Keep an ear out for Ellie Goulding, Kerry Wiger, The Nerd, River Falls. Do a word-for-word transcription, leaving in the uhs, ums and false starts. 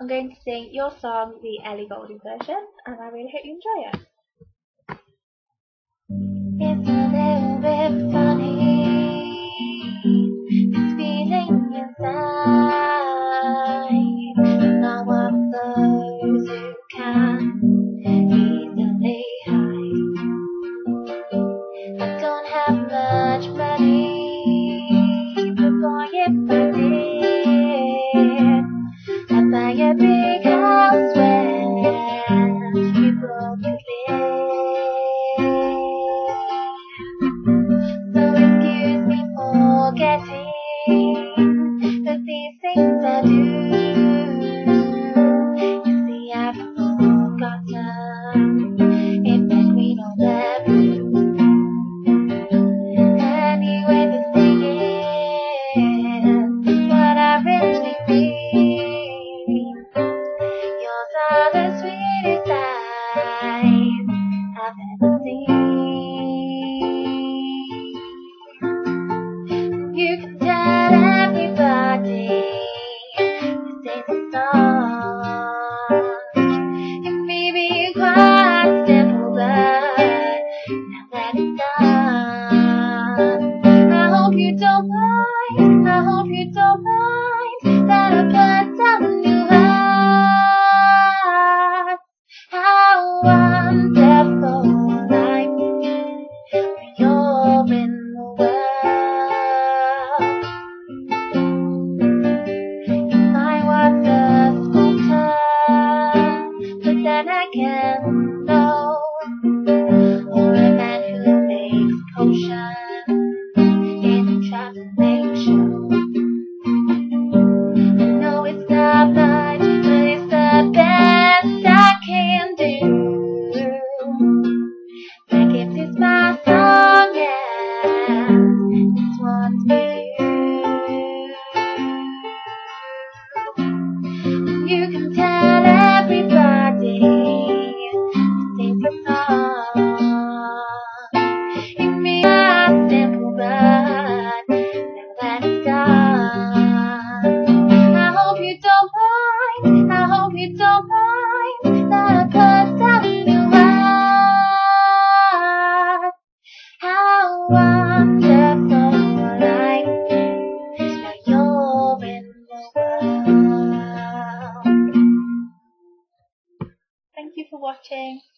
I'm going to sing your song, the Ellie Goulding version, and I really hope you enjoy it. It's a little bit funny, this feeling inside, and I'm one of those who can easily hide. I don't have much money, but boy, if I did, I'd buy a big house where people could live. Forgetting the these things I do. You see, I've forgotten in between all the blue. Anyway, the thing is, what I really mean. Yours are the sweetest eyes I've ever seen. You can tell everybody to sing the song. It may be quite simple, but now that it's done, I hope you don't mind, I hope you don't mind that I put down your heart. How wonderful life is when you're in the world. You can tell everybody to sing the song. It may be simple, but now that it's done, I hope you don't mind, I hope you don't mind that I put down your heart. How wonderful life is when you're in the world. Thank you for watching.